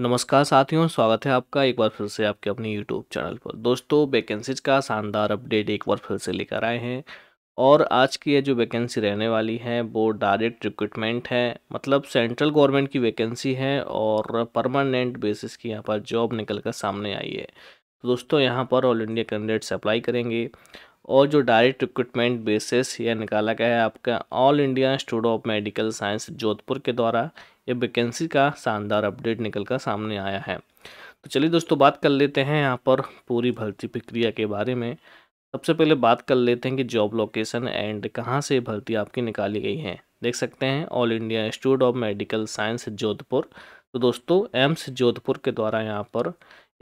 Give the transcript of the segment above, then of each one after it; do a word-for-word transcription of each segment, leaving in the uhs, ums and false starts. नमस्कार साथियों, स्वागत है आपका एक बार फिर से आपके अपने यूट्यूब चैनल पर। दोस्तों, वैकेंसीज का शानदार अपडेट एक बार फिर से लेकर आए हैं और आज की ये जो वैकेंसी रहने वाली है वो डायरेक्ट रिक्रूटमेंट है, मतलब सेंट्रल गवर्नमेंट की वैकेंसी है और परमानेंट बेसिस की यहाँ पर जॉब निकल कर सामने आई है। तो दोस्तों, यहाँ पर ऑल इंडिया कैंडिडेट्स अप्लाई करेंगे और जो डायरेक्ट रिक्रूटमेंट बेसिस यह निकाला गया है आपका All India Institute of Medical Science Jodhpur के द्वारा। ये वैकेंसी का शानदार अपडेट निकल कर सामने आया है। तो चलिए दोस्तों, बात कर लेते हैं यहाँ पर पूरी भर्ती प्रक्रिया के बारे में। सबसे पहले बात कर लेते हैं कि जॉब लोकेशन एंड कहाँ से भर्ती आपकी निकाली गई है। देख सकते हैं All India Institute of Medical Science Jodhpur. तो दोस्तों, एम्स जोधपुर के द्वारा यहाँ पर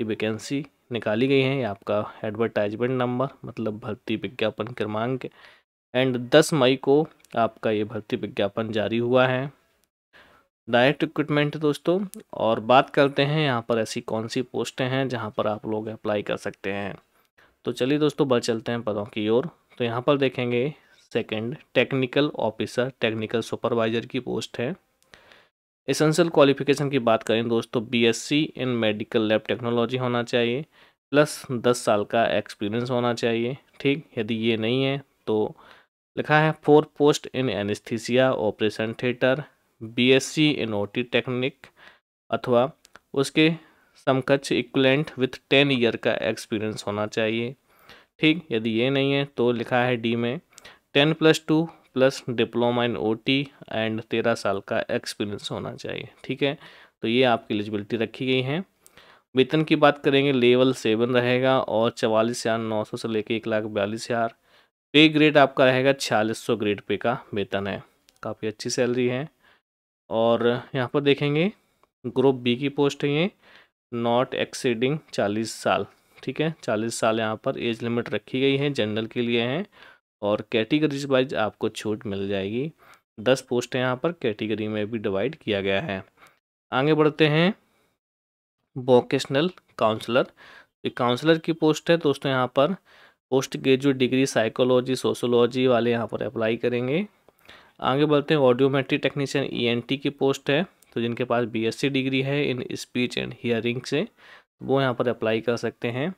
ये वैकेंसी निकाली गई है। आपका एडवर्टाइजमेंट नंबर मतलब भर्ती विज्ञापन क्रमांक एंड दस मई को आपका ये भर्ती विज्ञापन जारी हुआ है। डायरेक्ट रिक्रूटमेंट दोस्तों, और बात करते हैं यहाँ पर ऐसी कौन सी पोस्टें हैं जहाँ पर आप लोग अप्लाई कर सकते हैं। तो चलिए दोस्तों, बढ़ चलते हैं पदों की ओर। तो यहाँ पर देखेंगे second technical officer, technical supervisor की पोस्ट है। एसेंशियल क्वालिफिकेशन की बात करें दोस्तों, BSc in medical lab technology होना चाहिए, प्लस दस साल का एक्सपीरियंस होना चाहिए। ठीक, यदि ये नहीं है तो लिखा है for post in anaesthesia operation theatre, BSc in OT technique अथवा उसके समकक्ष इक्विवेलेंट विथ टेन ईयर का एक्सपीरियंस होना चाहिए। ठीक, यदि ये नहीं है तो लिखा है डी में ten plus two plus diploma in OT and तेरह साल का एक्सपीरियंस होना चाहिए। ठीक है, तो ये आपकी एलिजिबिलिटी रखी गई है। वेतन की बात करेंगे लेवल सेवन रहेगा और चवालीस हज़ार नौ सौ से लेकर एक लाख बयालीस हज़ार। पे ग्रेड आपका रहेगा छियालीस सौ ग्रेड पे का वेतन है, काफ़ी अच्छी सैलरी है। और यहाँ पर देखेंगे ग्रुप बी की पोस्ट है ये, नॉट एक्सीडिंग चालीस साल। ठीक है, चालीस साल यहाँ पर एज लिमिट रखी गई है, जनरल के लिए है और कैटेगरीज वाइज आपको छूट मिल जाएगी। दस पोस्ट यहाँ पर कैटेगरी में भी डिवाइड किया गया है। आगे बढ़ते हैं वोकेशनल काउंसलर। तो काउंसलर की पोस्ट है दोस्तों, यहाँ पर post graduate degree psychology sociology वाले यहाँ पर अप्लाई करेंगे। आगे बढ़ते हैं ऑडियोमेट्री टेक्नीशियन ईएनटी की पोस्ट है। तो जिनके पास बीएससी डिग्री है इन स्पीच एंड हियरिंग से, वो यहाँ पर अप्लाई कर सकते हैं।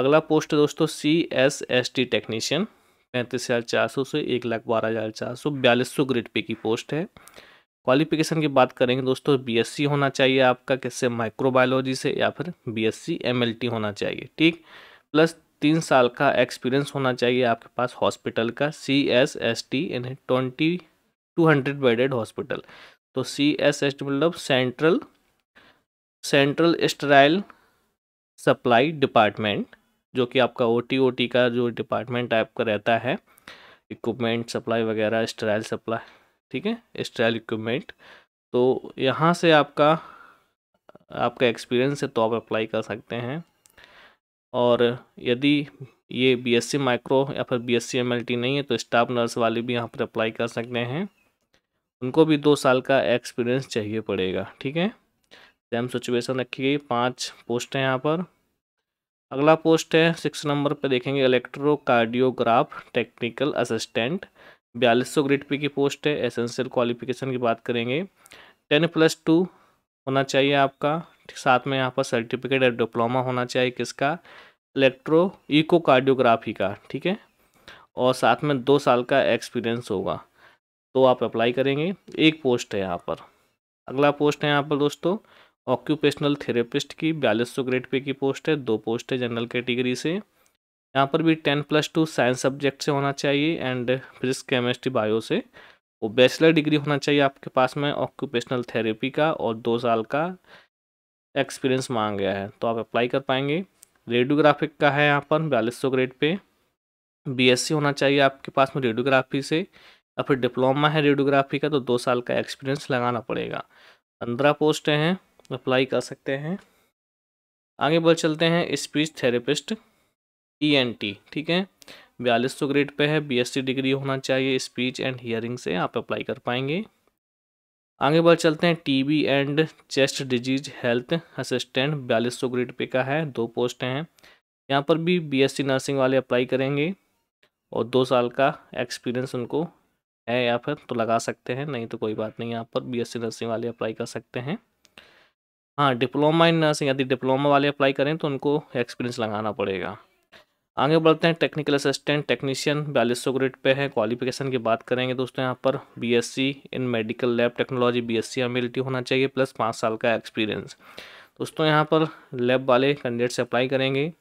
अगला पोस्ट दोस्तों C S S T technician, पैंतीस हज़ार चार सौ से एक लाख बारह हज़ार चार सौ बयालीस सौ ग्रेड पे की पोस्ट है। क्वालिफिकेशन की बात करेंगे दोस्तों, बीएससी होना चाहिए आपका किससे, माइक्रोबायोलॉजी से या फिर बीएससी एमएलटी होना चाहिए। ठीक, प्लस तीन साल का एक्सपीरियंस होना चाहिए आपके पास हॉस्पिटल का, सी एस एस टी यानी twenty two hundred bedded hospital. तो सी एस एस टी मतलब central central sterile supply department, जो कि आपका ओटी ओटी का जो डिपार्टमेंट टाइप का रहता है, इक्विपमेंट सप्लाई वगैरह, स्टेराइल सप्लाई। ठीक है, स्टेराइल इक्विपमेंट। तो यहाँ से आपका आपका एक्सपीरियंस है तो आप अप्लाई कर सकते हैं। और यदि ये बीएससी माइक्रो या फिर बीएससी एमएलटी नहीं है तो स्टाफ नर्स वाले भी यहाँ पर अप्लाई कर सकते हैं, उनको भी दो साल का एक्सपीरियंस चाहिए पड़ेगा। ठीक है, सेम सिचुएशन रखी गई। पाँच पोस्ट हैं यहाँ पर। अगला पोस्ट है सिक्स नंबर पे देखेंगे इलेक्ट्रोकार्डियोग्राफ टेक्निकल असिस्टेंट, बयालीस सौ ग्रेड पे की पोस्ट है। एसेंशियल क्वालिफिकेशन की बात करेंगे टेन प्लस टू होना चाहिए आपका, साथ में यहाँ पर सर्टिफिकेट और डिप्लोमा होना चाहिए किसका, इलेक्ट्रो इकोकार्डियोग्राफी का। ठीक है, और साथ में दो साल का एक्सपीरियंस होगा तो आप अप्लाई करेंगे। एक पोस्ट है यहाँ पर। अगला पोस्ट है यहाँ पर दोस्तों ऑक्यूपेशनल थेरेपिस्ट की, बयालीस सौ ग्रेड पे की पोस्ट है। दो पोस्ट है जनरल कैटेगरी से, यहाँ पर भी ten plus two science subject से होना चाहिए एंड फिजिक्स केमिस्ट्री बायो से, और बैचलर डिग्री होना चाहिए आपके पास में ऑक्यूपेशनल थेरेपी का और दो साल का एक्सपीरियंस मांग गया है तो आप अप्लाई कर पाएंगे। रेडियोग्राफिक का है यहाँ पर बयालीस सौ ग्रेड पे, बीएससी होना चाहिए आपके पास में रेडियोग्राफी से या फिर डिप्लोमा है रेडियोग्राफी का, तो दो साल का एक्सपीरियंस लगाना पड़ेगा। पंद्रह पोस्ट हैं, अप्लाई कर सकते हैं। आगे बढ़ चलते हैं स्पीच थेरेपिस्ट ईएनटी। ठीक है, बयालीस सौ ग्रेड पे है, बीएससी डिग्री होना चाहिए, स्पीच एंड हियरिंग से आप अप्लाई कर पाएंगे। आगे बढ़ चलते हैं TB and chest disease health assistant, बयालीस सौ ग्रेड पे का है। दो पोस्ट हैं, यहाँ पर भी बीएससी नर्सिंग वाले अप्लाई करेंगे और दो साल का एक्सपीरियंस उनको है या फिर तो लगा सकते हैं, नहीं तो कोई बात नहीं, यहाँ पर बीएससी नर्सिंग वाले अप्लाई कर सकते हैं। हाँ डिप्लोमा इन नर्सिंग, यदि डिप्लोमा वाले अप्लाई करें तो उनको एक्सपीरियंस लगाना पड़ेगा। आगे बढ़ते हैं, टेक्निकल असिस्टेंट टेक्नीशियन बयालीस सौ ग्रेड पे है। क्वालिफिकेशन की बात करेंगे दोस्तों, यहाँ पर BSc in medical lab technology BSc MLT होना चाहिए प्लस पाँच साल का एक्सपीरियंस। दोस्तों यहाँ पर लैब वाले कैंडिडेट से अप्लाई करेंगे।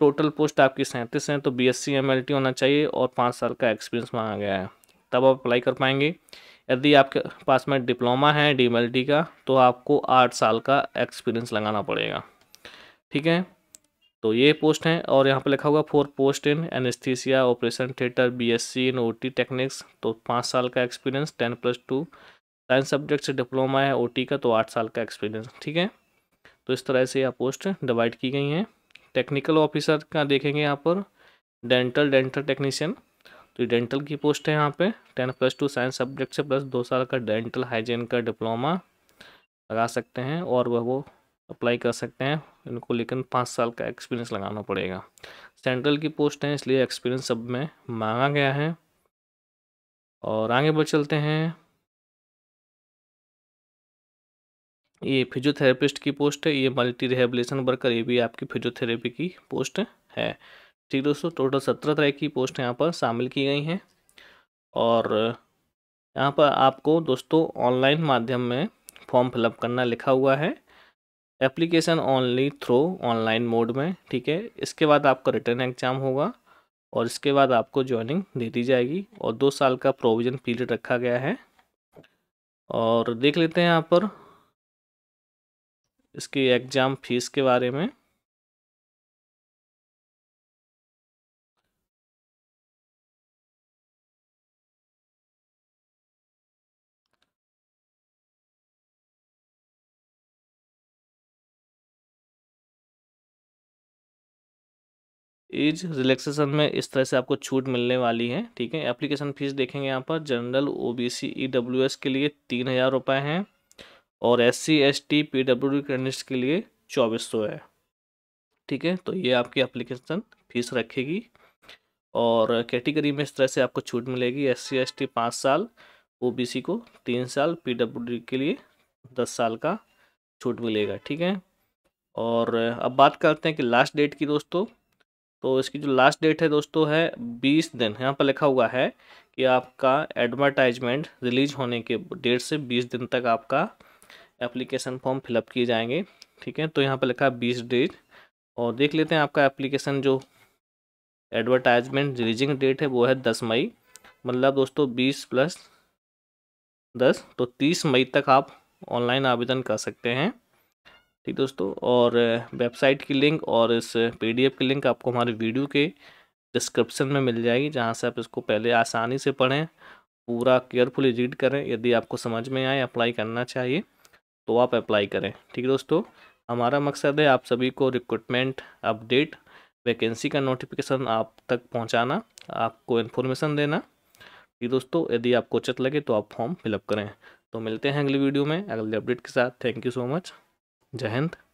टोटल पोस्ट आपकी सैंतीस हैं, तो बीएससी एमएलटी होना चाहिए और पाँच साल का एक्सपीरियंस मांगा गया है, तब आप अप्लाई कर पाएंगे। यदि आपके पास में डिप्लोमा है डीएमएलटी का तो आपको आठ साल का एक्सपीरियंस लगाना पड़ेगा। ठीक है, तो ये पोस्ट हैं और यहाँ पे लिखा होगा for post in anaesthesia operation theatre BSc in OT techniques, तो पाँच साल का experience ten plus two science subject से डिप्लोमा है ओटी का तो आठ साल का एक्सपीरियंस। ठीक है, तो इस तरह से यह पोस्ट डिवाइड की गई हैं। टेक्निकल ऑफिसर का देखेंगे यहाँ पर डेंटल डेंटल टेक्नीशियन, तो डेंटल की पोस्ट है यहाँ पे ten plus two science subject से प्लस दो साल का डेंटल हाइजीन का डिप्लोमा लगा सकते हैं और वह वो अप्लाई कर सकते हैं इनको, लेकिन पाँच साल का एक्सपीरियंस लगाना पड़ेगा। सेंट्रल की पोस्ट है इसलिए एक्सपीरियंस सब में मांगा गया है। और आगे बढ़ चलते हैं, ये फिजियोथेरेपिस्ट की पोस्ट है, ये मल्टी रिहेबिलेशन वर्कर, ये भी आपकी फिजियोथेरेपी की पोस्ट है। ठीक दोस्तों, टोटल सत्रह तरह की पोस्ट यहाँ पर शामिल की गई हैं और यहाँ पर आपको दोस्तों ऑनलाइन माध्यम में फॉर्म फिलअप करना लिखा हुआ है, application only through online mode में। ठीक है, इसके बाद आपका रिटर्न एग्जाम होगा और इसके बाद आपको ज्वाइनिंग दे दी जाएगी और दो साल का प्रोविजन पीरियड रखा गया है। और देख लेते हैं यहाँ पर इसकी एग्ज़ाम फीस के बारे में। एज रिलैक्सेशन में इस तरह से आपको छूट मिलने वाली है। ठीक है, एप्लीकेशन फ़ीस देखेंगे यहाँ पर जनरल ओबीसी ईडब्ल्यूएस के लिए तीन हज़ार रुपये हैं और एससी एसटी पीडब्ल्यूडी कैंडिडेट्स के लिए चौबीस सौ है। ठीक है, तो ये आपकी एप्लीकेशन फ़ीस रखेगी और कैटेगरी में इस तरह से आपको छूट मिलेगी। एससी एसटी पाँच साल, ओबीसी को तीन साल, पीडब्ल्यूडी के लिए दस साल का छूट मिलेगा। ठीक है, और अब बात करते हैं कि लास्ट डेट की दोस्तों, तो इसकी जो लास्ट डेट है दोस्तों है बीस दिन। यहाँ पर लिखा हुआ है कि आपका एडवर्टाइजमेंट रिलीज होने के डेट से बीस दिन तक आपका एप्लीकेशन फॉर्म फिलअप किए जाएंगे। ठीक है, तो यहाँ पर लिखा है बीस डेट। और देख लेते हैं आपका एप्लीकेशन जो एडवर्टाइजमेंट रिलीजिंग डेट है वो है दस मई, मतलब दोस्तों बीस प्लस दस तो तीस मई तक आप ऑनलाइन आवेदन कर सकते हैं। ठीक दोस्तों, और वेबसाइट की लिंक और इस पीडीएफ की लिंक आपको हमारे वीडियो के डिस्क्रिप्शन में मिल जाएगी, जहां से आप इसको पहले आसानी से पढ़ें, पूरा केयरफुली रीड करें। यदि आपको समझ में आए अप्लाई करना चाहिए तो आप अप्लाई करें। ठीक दोस्तों, हमारा मकसद है आप सभी को रिक्रूटमेंट अपडेट वैकेंसी का नोटिफिकेशन आप तक पहुँचाना, आपको इन्फॉर्मेशन देना। ठीक दोस्तों, यदि आपको उचित लगे तो आप फॉर्म फिलअप करें। तो मिलते हैं अगली वीडियो में अगले अपडेट के साथ। थैंक यू सो मच, जय हिंद।